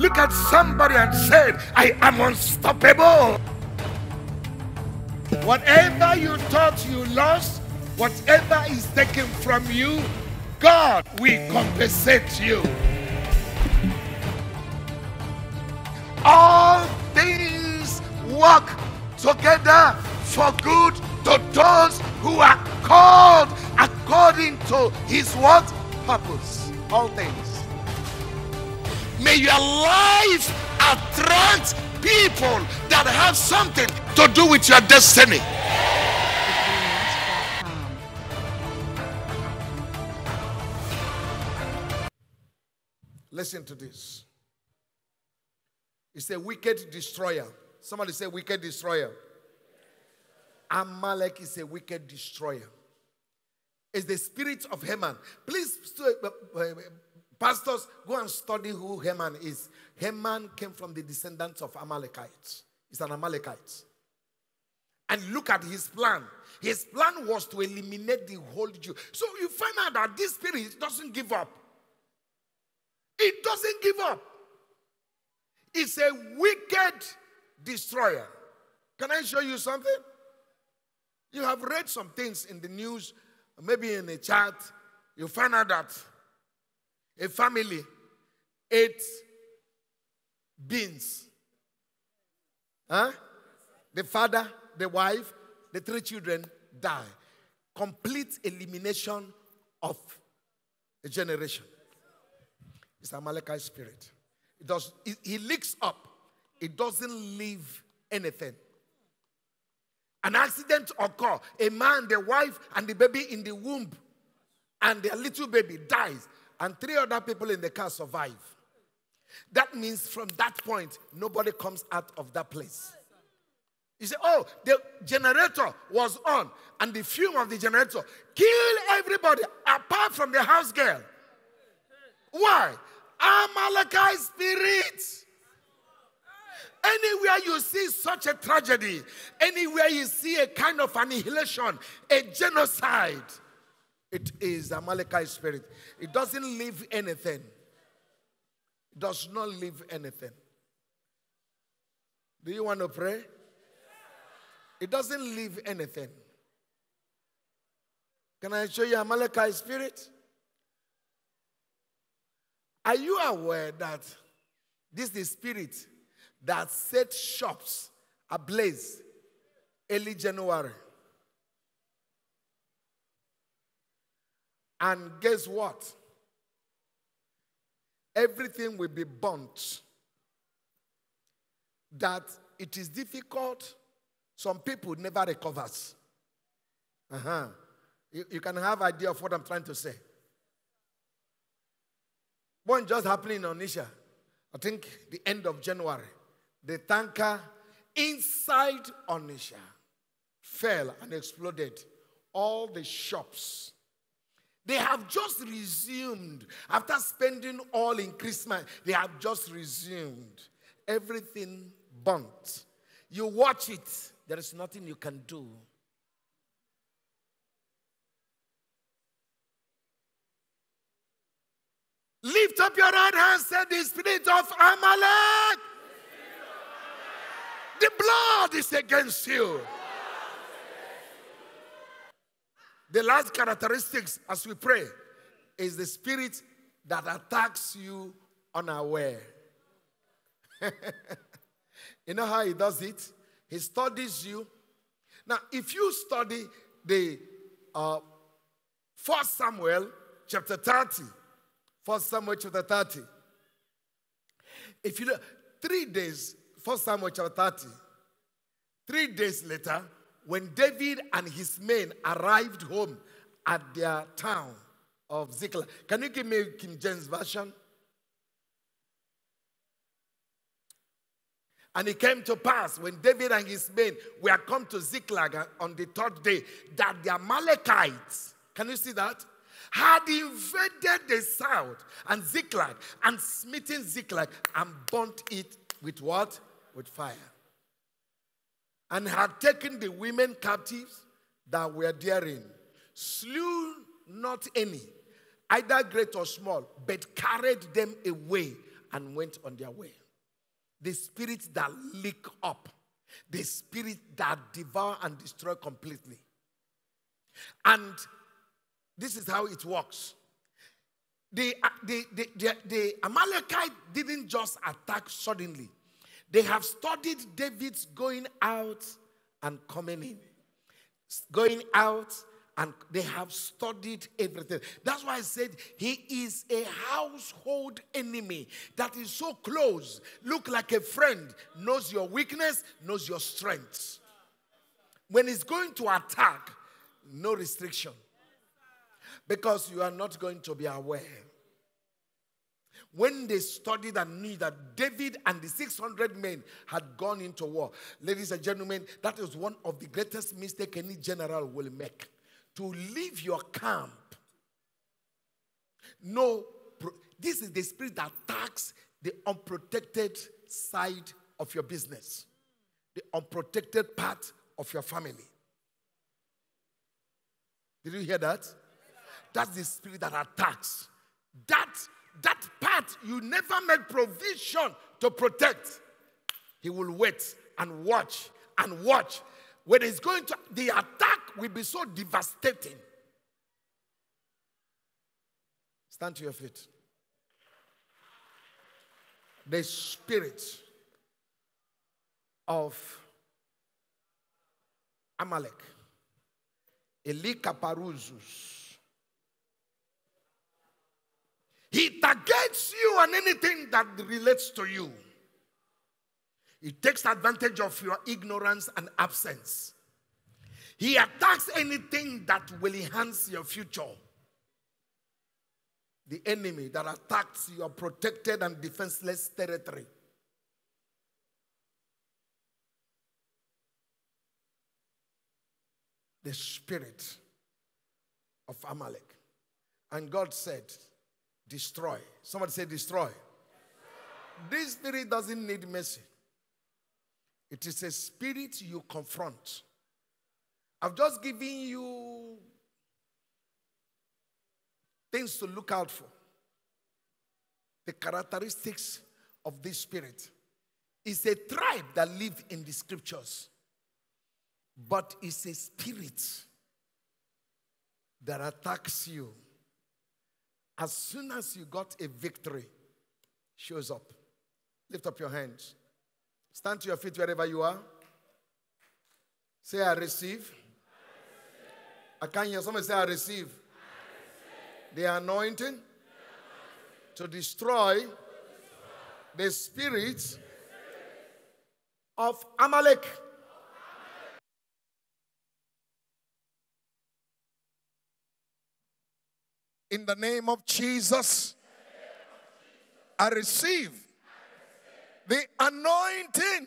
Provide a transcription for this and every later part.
Look at somebody and say, I am unstoppable. Whatever you thought you lost, whatever is taken from you, God will compensate you. All things work together for good to those who are called according to his what? Purpose. All things. May your life attract people that have something to do with your destiny. Listen to this. It's a wicked destroyer. Somebody say wicked destroyer. Amalek is a wicked destroyer. It's the spirit of Haman. Please, pastors, go and study who Haman is. Haman came from the descendants of Amalekites. He's an Amalekite. And look at his plan. His plan was to eliminate the whole Jew. So you find out that this spirit doesn't give up. It doesn't give up. It's a wicked destroyer. Can I show you something? You have read some things in the news, maybe in a chat. You find out that a family ate beans. Huh? The father, the wife, the three children die. Complete elimination of a generation. It's an Amalekite spirit. It does. He leaks up. It doesn't leave anything. An accident occurs. A man, the wife, and the baby in the womb, and their little baby dies, and three other people in the car survive. That means from that point, nobody comes out of that place. You say, oh, the generator was on, and the fume of the generator killed everybody apart from the house girl. Why? Amalekite spirit. Anywhere you see such a tragedy, anywhere you see a kind of annihilation, a genocide, it is Amalekite spirit. It doesn't leave anything. It does not leave anything. Do you want to pray? It doesn't leave anything. Can I show you Amalekite spirit? Are you aware that this is the spirit that set shops ablaze early January? And guess what? Everything will be burnt. That it is difficult. Some people never recover. You can have an idea of what I'm trying to say. One just happening in Onisha, I think the end of January, the tanker inside Onisha fell and exploded. All the shops. They have just resumed. After spending all in Christmas, they have just resumed. Everything burnt. You watch it. There is nothing you can do. Lift up your right hand, say the spirit of Amalek. The blood is against you. The last characteristics as we pray is the spirit that attacks you unaware. You know how he does it? He studies you. Now, if you study the 1 Samuel chapter 30, 1 Samuel chapter 30. If you look, 3 days, 1 Samuel chapter 30, 3 days later, when David and his men arrived home at their town of Ziklag. Can you give me King James Version? And it came to pass when David and his men were come to Ziklag on the third day that the Amalekites, can you see that? Had invaded the south and Ziklag and smitten Ziklag and burnt it with what? With fire. And had taken the women captives that were therein, slew not any, either great or small, but carried them away and went on their way. The spirit that lick up, the spirit that devour and destroy completely. And this is how it works. The Amalekite didn't just attack suddenly. They have studied David's going out and coming in. Going out, and they have studied everything. That's why I said he is a household enemy that is so close, look like a friend, knows your weakness, knows your strength. When he's going to attack, no restriction. Because you are not going to be aware. When they studied and knew that David and the 600 men had gone into war. Ladies and gentlemen, that is one of the greatest mistakes any general will make. To leave your camp. No, this is the spirit that attacks the unprotected side of your business. The unprotected part of your family. Did you hear that? That's the spirit that attacks. That part you never made provision to protect. He will wait and watch and watch. When it's going to, the attack will be so devastating. Stand to your feet. The spirit of Amalek. Elikaparuzus. He targets you on anything that relates to you. He takes advantage of your ignorance and absence. He attacks anything that will enhance your future. The enemy that attacks your protected and defenseless territory. The spirit of Amalek. And God said, destroy. Somebody say destroy. Destroy. This spirit doesn't need mercy. It is a spirit you confront. I've just given you things to look out for. The characteristics of this spirit. It's a tribe that lives in the scriptures. But it's a spirit that attacks you. As soon as you got a victory, shows up. Lift up your hands. Stand to your feet wherever you are. Say, I receive. I receive. I can't hear. Somebody say, I receive. I receive. The anointing, to destroy the spirit of Amalek. In the name of Jesus, I receive the anointing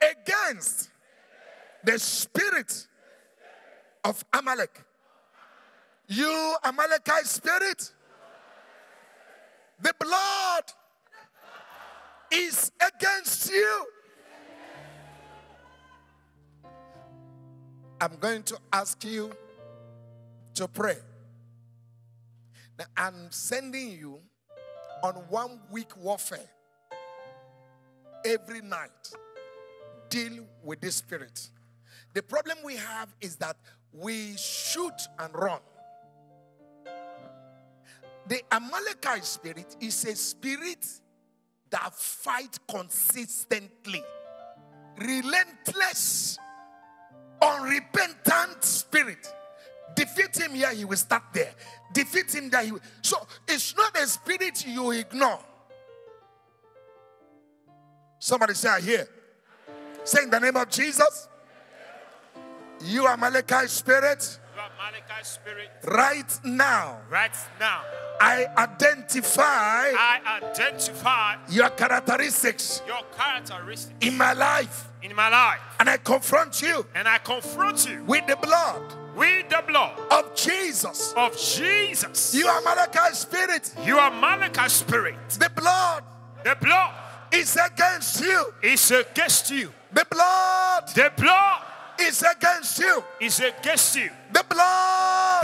against the spirit of Amalek. You Amalekite spirit, the blood is against you. I'm going to ask you to pray. Now, I'm sending you on 1 week warfare. Every night, deal with this spirit. The problem we have is that we shoot and run. The Amalekite spirit is a spirit that fights consistently. Relentless, unrepentant spirit. Defeat him here, he will start there. Defeat him there, he will. So it's not a spirit you ignore. Somebody say, I hear. Say, in the name of Jesus, you Amalekite spirit, right now, I identify, your characteristics, in my life, and I confront you, with the blood. With the blood of Jesus. You Amalekite spirit. The blood. Is against you. The blood. Is against you. The blood.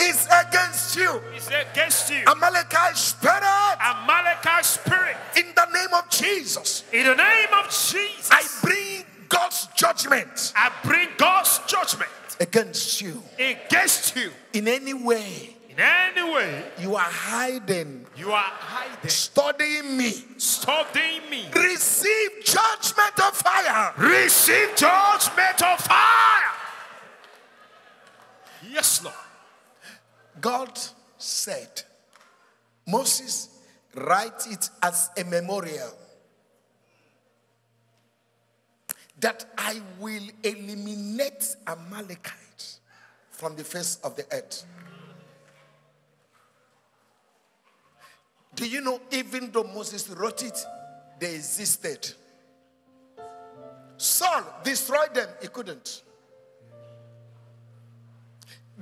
is against you. Is against you. Amalekite spirit. Amalekite spirit. In the name of Jesus. In the name of Jesus. I bring God's judgment. I bring God's judgment. Against you. Against you. In any way. In any way. You are hiding. You are hiding. Studying me. Studying me. Receive judgment of fire. Receive judgment of fire. Yes, Lord. God said, Moses, write it as a memorial that I will eliminate Amalekites from the face of the earth. Do you know, even though Moses wrote it, they existed. Saul destroyed them, he couldn't.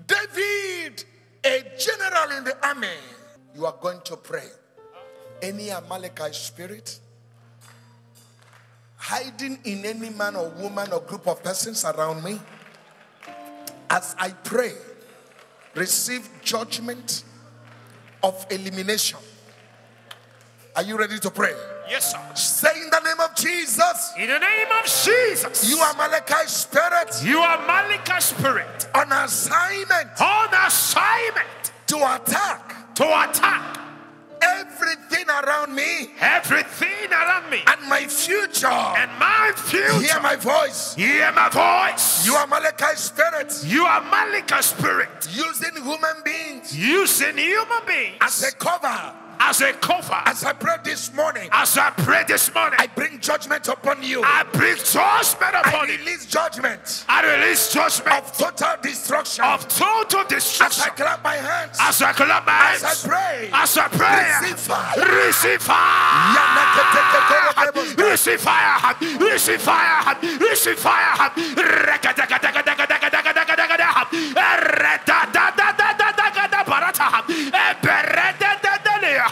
David, a general in the army, you are going to pray. Any Amalekite spirit hiding in any man or woman or group of persons around me, as I pray, receive judgment of elimination. Are you ready to pray? Yes, sir. Say in the name of Jesus. In the name of Jesus. You are Amalekite spirit. You are Amalekite spirit. On assignment. On assignment. To attack. To attack. Everything around me. Everything around me. And my future. And my future. Hear my voice. Hear my voice. You are Amalekite spirit. You are Amalekite spirit. Using human beings. Using human beings. As a cover. As a cover. As I pray this morning. As I pray this morning. I bring judgment upon you. I bring judgment upon you. I release judgment. I release judgment. Of total destruction. Of total destruction. As I clap my hands. As I clap my hands. As I pray. As I pray. Receive fire. Receive fire. Receive fire. Receive fire. Receive fire.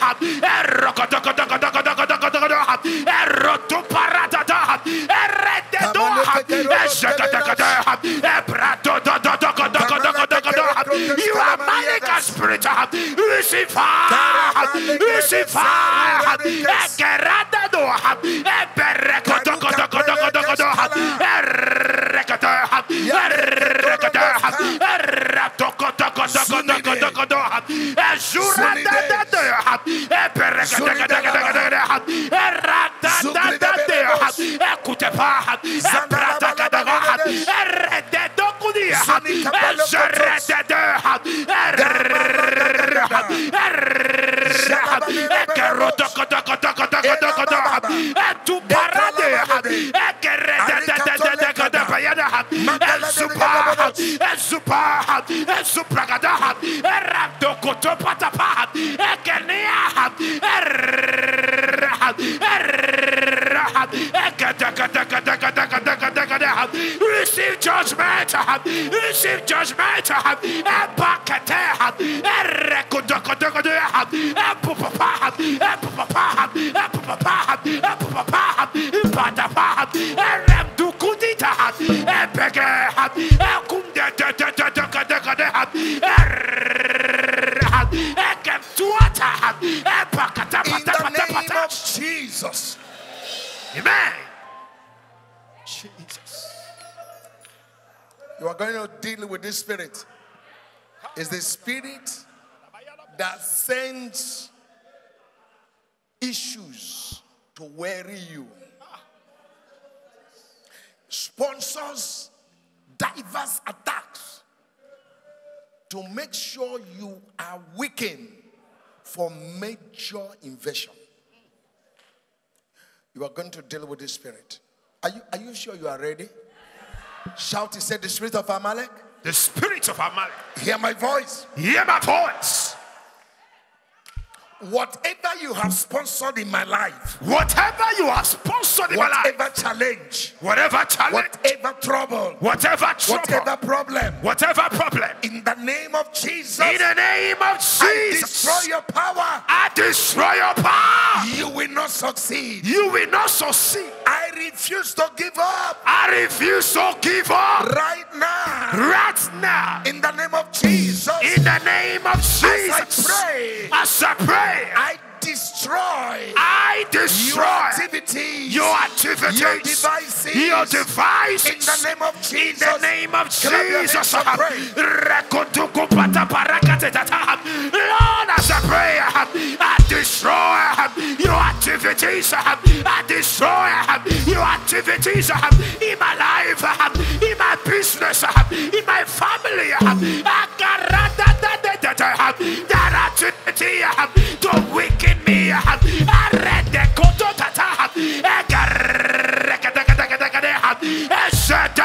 You are Amalekite spirit. Receive fire. Receive fire. Receive judgment. Receive judgment. Jesus. Amen. Jesus. You are going to deal with this spirit. It's the spirit that sends issues to worry you. Sponsors diverse attacks to make sure you are weakened for major invasion. You are going to deal with this spirit. Are you sure you are ready? Shout, he said, the spirit of Amalek. The spirit of Amalek. Hear my voice. Hear my voice. Whatever you have sponsored in my life. Whatever you have sponsored in my life. Whatever challenge. Whatever challenge. Whatever trouble. Whatever trouble. Whatever problem. Whatever problem. In the name of Jesus. In the name of Jesus. I destroy your power. I destroy your power. You will not succeed. You will not succeed. I refuse to give up. I refuse to give up. Right now. Right now. In the name of Jesus. In the name of Jesus. As I pray. I destroy your activities, your devices, in the name of Jesus. In the name of Jesus. Lord, as I pray, I destroy your activities. I destroy your activities in my life, in my business, in my family. That activity to weaken me. I read the Koto Tata.